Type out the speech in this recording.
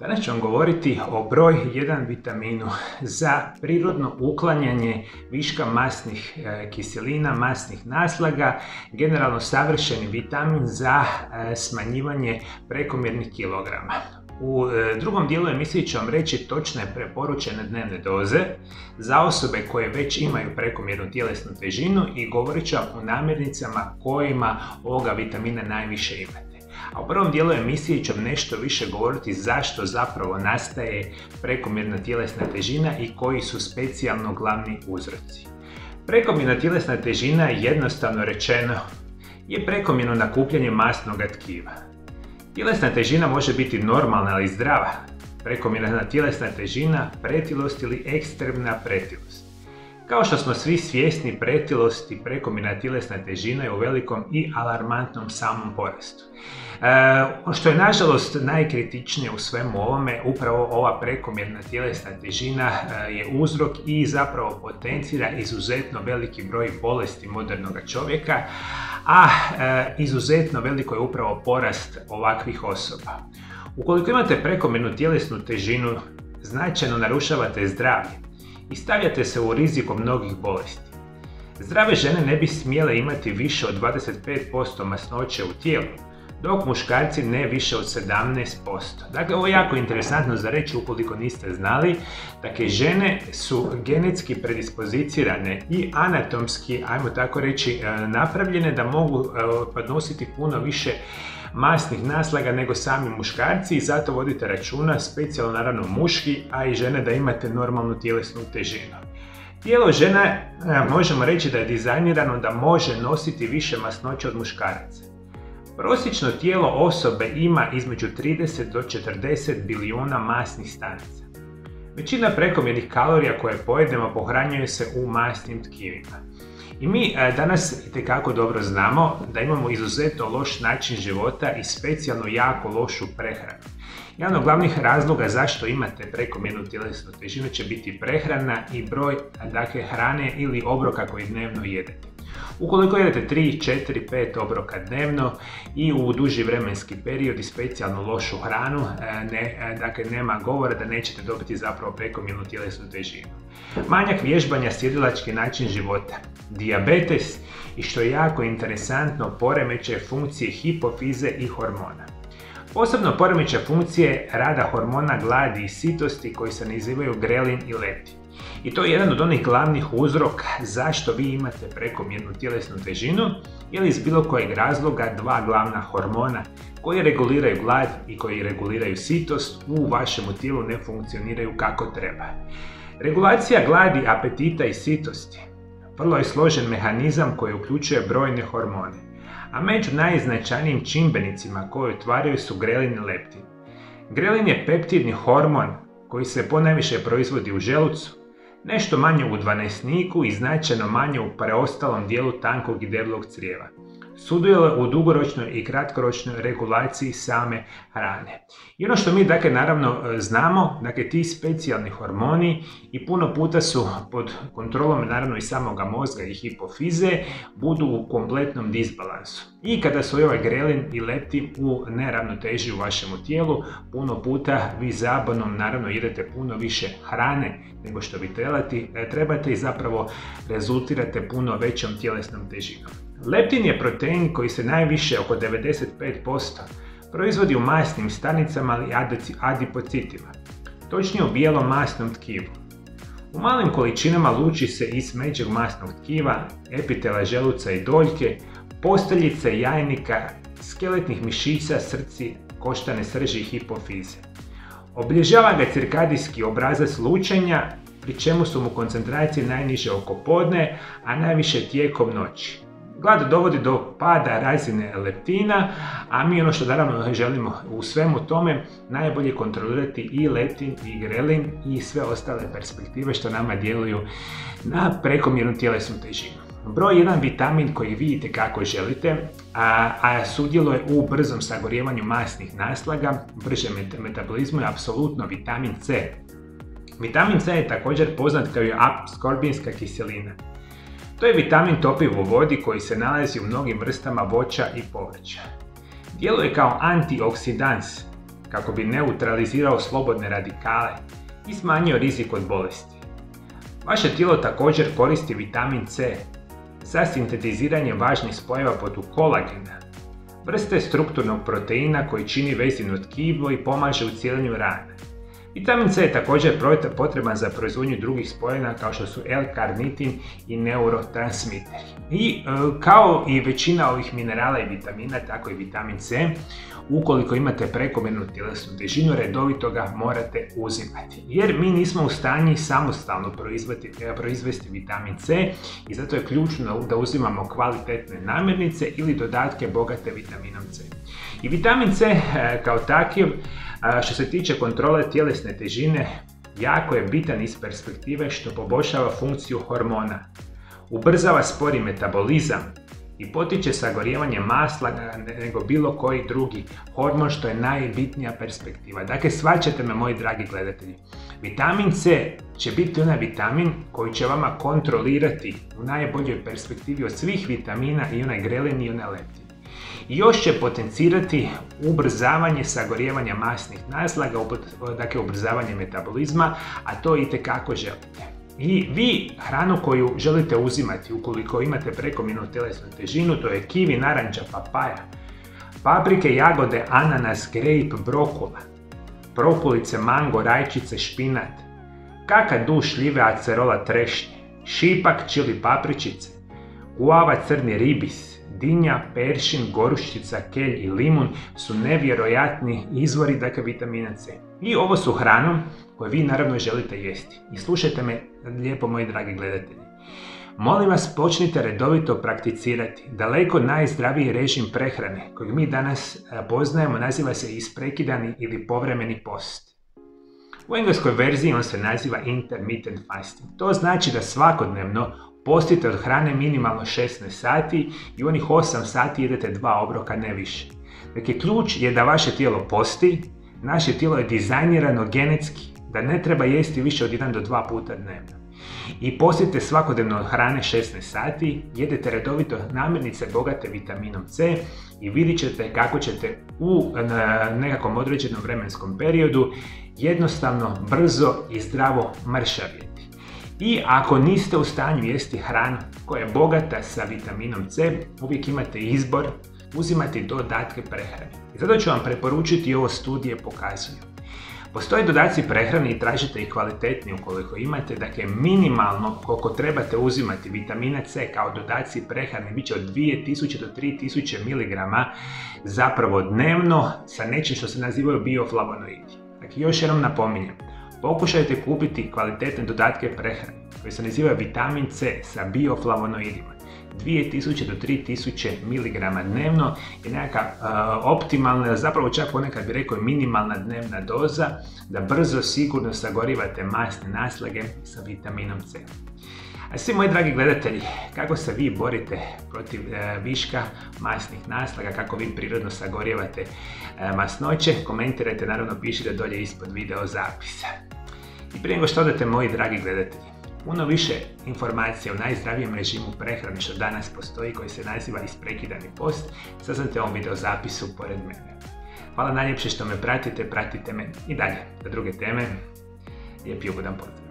Danas ću vam govoriti o broj 1 vitaminu za prirodno uklanjanje viška masnih kiselina, masnih naslaga, generalno savršeni vitamin za smanjivanje prekomjernih kilograma. U drugom dijelu emisije ću vam reći točne preporučene dnevne doze za osobe koje već imaju prekomjernu tjelesnu težinu i govorit ću vam o namirnicama kojima ovoga vitamina najviše imate. A u prvom dijelu emisije ću vam nešto više govoriti zašto zapravo nastaje prekomjerna tjelesna težina i koji su specijalno glavni uzroci. Prekomjerna tjelesna težina, jednostavno rečeno, je prekomjerno nakupljanje masnog tkiva. Tjelesna težina može biti normalna ili zdrava, prekomjerna tjelesna težina, pretilost ili ekstremna pretilost. Kao što smo svi svjesni, pretilost i prekomjerna tjelesna težina je u velikom i alarmantnom samom porastu. Što je nažalost najkritičnije u svemu ovome, upravo ova prekomjerna tjelesna težina je uzrok i zapravo potencira izuzetno veliki broj bolesti modernog čovjeka, a izuzetno veliko je upravo porast ovakvih osoba. Ukoliko imate prekomjernu tjelesnu težinu, značajno narušavate zdravlje i stavljate se u rizik od mnogih bolesti. Zdrave žene ne bi smjele imati više od 25% masnoće u tijelu, dok muškarci ne više od 17%. Dakle, ovo je jako interesantno za reći ukoliko niste znali. Dakle, žene su genetski predispozicirane i anatomski, ajmo tako reći, napravljene da mogu podnositi puno više masnih naslaga nego sami muškarci i zato vodite računa, specijalno naravno muški, a i žene, da imate normalnu tjelesnu težinu. Tijelo žena, možemo reći da je dizajnirano da može nositi više masnoće od muškaraca. Prosječno tijelo osobe ima između 30 do 40 bilijuna masnih stanica. Većina prekomjernih kalorija koje pojedemo pohranjuje se u masnim tkivima. I mi danas itekako dobro znamo da imamo izuzetno loš način života i specijalno jako lošu prehranu. Jedan od glavnih razloga zašto imate prekomjernu tjelesnu težinu će biti prehrana i broj hrane ili obroka koji dnevno jedete. Ukoliko jedete 3, 4, 5 obroka dnevno i u duži vremenski period i specijalno lošu hranu, nema govora da nećete dobiti zapravo prekomjernu tjelesnu težinu. Manjak vježbanja, sjedilački način života, dijabetes i, što je jako interesantno, poremećaj funkcije hipofize i hormona. Posebno poremećaj funkcije rada hormona gladi i sitosti koji se nazivaju grelin i leptin. I to je jedan od onih glavnih uzroka zašto vi imate prekomjernu tjelesnu težinu, jer iz bilo kojeg razloga dva glavna hormona koji reguliraju glad i koji reguliraju sitost u vašemu tijelu ne funkcioniraju kako treba. Regulacija gladi, apetita i sitosti vrlo je složen mehanizam koji uključuje brojne hormone, a među najznačajnijim čimbenicima koje otvaraju su grelin i leptin. Grelin je peptidni hormon koji se ponajviše proizvodi u želucu, nešto manje u dvanaestniku i značajno manje u preostalom dijelu tankog i debelog crijeva. Sudjeluje u dugoročnoj i kratkoročnoj regulaciji same hrane. I ono što mi naravno znamo, ti specijalni hormoni i puno puta su pod kontrolom naravno i samoga mozga i hipofize, budu u kompletnom disbalansu. I kada su ovaj grelin i leptin u neravnoteži u vašemu tijelu, puno puta vi zabunom naravno jedete puno više hrane nego što bi trebate i zapravo rezultirate puno većom tjelesnom težinom. Leptin je protein koji se najviše, oko 95%, proizvodi u masnim stanicama ili adipocitima, točnije u bijelom masnom tkivu. U malim količinama luči se iz smeđeg masnog tkiva, epitela želuca i doljke, posteljice, jajnika, skeletnih mišića, srci, koštane srži i hipofize. Obilježava ga cirkadijski obrazac lučenja, pri čemu su mu koncentracije najniže oko podne, a najviše tijekom noći. Glad dovodi do pada razine leptina, a mi ono što naravno želimo u svemu tome najbolje kontrolirati i leptin i grelin i sve ostale perspektive što nama djeluju na prekomjernu tjelesnu težinu. Broj 1 vitamin koji vidite kako želite, a sudjeluje u brzom sagorijevanju masnih naslaga, bržem metabolizmu, je apsolutno vitamin C. Vitamin C je također poznat kao apsorbinska kiselina. To je vitamin topiv u vodi koji se nalazi u mnogim vrstama voća i povrća. Djeluje kao antioksidans, kako bi neutralizirao slobodne radikale i smanjio rizik od bolesti. Vaše tijelo također koristi vitamin C za sintetiziranje važnih spojeva poput kolagena, vrste strukturnog proteina koji čini vezivno tkivo i pomaže u cijeljenju rana. Vitamin C je također potreban za proizvodnju drugih spojeva kao što su L-karnitin i neurotransmiteri. I kao i većina ovih minerala i vitamina, tako i vitamin C, ukoliko imate prekomjernu tjelesnu težinu, redovito ga morate uzimati. Jer mi nismo u stanju samostalno proizvesti vitamin C i zato je ključno da uzimamo kvalitetne namirnice ili dodatke bogate vitaminom C. I vitamin C kao takav, što se tiče kontrole tjelesne težine, jako je bitan iz perspektive što poboljšava funkciju hormona, ubrzava spori metabolizam i potiče sagorijevanje masla nego bilo koji drugi hormon, što je najbitnija perspektiva. Dakle, shvaćate me, moji dragi gledatelji. Vitamin C će biti onaj vitamin koji će vama kontrolirati u najboljoj perspektivi od svih vitamina, i onaj grelin i onaj leptin. I još će potencirati ubrzavanje sagorijevanja masnih naslaga, dakle ubrzavanje metabolizma, a to itekako želite. I vi hranu koju želite uzimati ukoliko imate prekomjernu tjelesnu težinu, to je kiwi, naranča, papaja, paprike, jagode, ananas, grejp, brokula, prokolice, mango, rajčice, špinat, kakadu, šljive, acerola, trešnje, šipak, čili papričice, guava, crni ribis, dinja, peršin, goruščica, kelj i limun su nevjerojatni izvori, dakle, vitamina C. I ovo su hranom koje vi naravno želite jesti. I slušajte me lijepo, moji dragi gledatelji. Molim vas, počnite redovito prakticirati. Daleko najzdraviji režim prehrane kojeg mi danas poznajemo naziva se isprekidani ili povremeni post. U engleskoj verziji on se naziva intermittent fasting. To znači da svakodnevno postite od hrane minimalno 16 sati i u onih 8 sati jedete 2 obroka, ne više. Dakle, ključ je da vaše tijelo posti. Naše tijelo je dizajnirano genetski da ne treba jesti više od 1 do 2 puta dnevno. I postite svakodnevno od hrane 16 sati, jedete redovito namirnice bogate vitaminom C i vidjet ćete kako ćete u nekakvom određenom vremenskom periodu jednostavno, brzo i zdravo mršaviti. I ako niste u stanju jesti hranu koja je bogata sa vitaminom C, uvijek imate izbor uzimati dodatke prehrane. I zato ću vam preporučiti i ovo studije pokazuju. Postoje dodaci prehrane i tražite ih kvalitetni ukoliko imate. Dakle, minimalno koliko trebate uzimati vitamina C kao dodaci prehrane bit će od 2000 do 3000 mg zapravo dnevno sa nečim što se nazivaju bioflavonoidi. Dakle, još jednom napominjem. Pokušajte kupiti kvalitetne dodatke prehrane koji se nazivaju vitamin C sa bioflavonoidima. 2000 do 3000 mg dnevno je nekakva optimalna, zapravo čak ponekad bi rekao minimalna dnevna doza da brzo, sigurno sagorivate masne naslage sa vitaminom C. A svi moji dragi gledatelji, kako se vi borite protiv viška masnih naslaga, kako vi prirodno sagorijevate masnoće, komentirajte, naravno pišite dolje ispod video zapisa. I prije nego što odete, moji dragi gledatelji, puno više informacija o najzdravijem režimu prehrane što danas postoji, koji se naziva isprekidani post, saznate u ovom video zapisu pored mene. Hvala najljepše što me pratite me i dalje za druge teme. Lijep i ugodan pozdrav.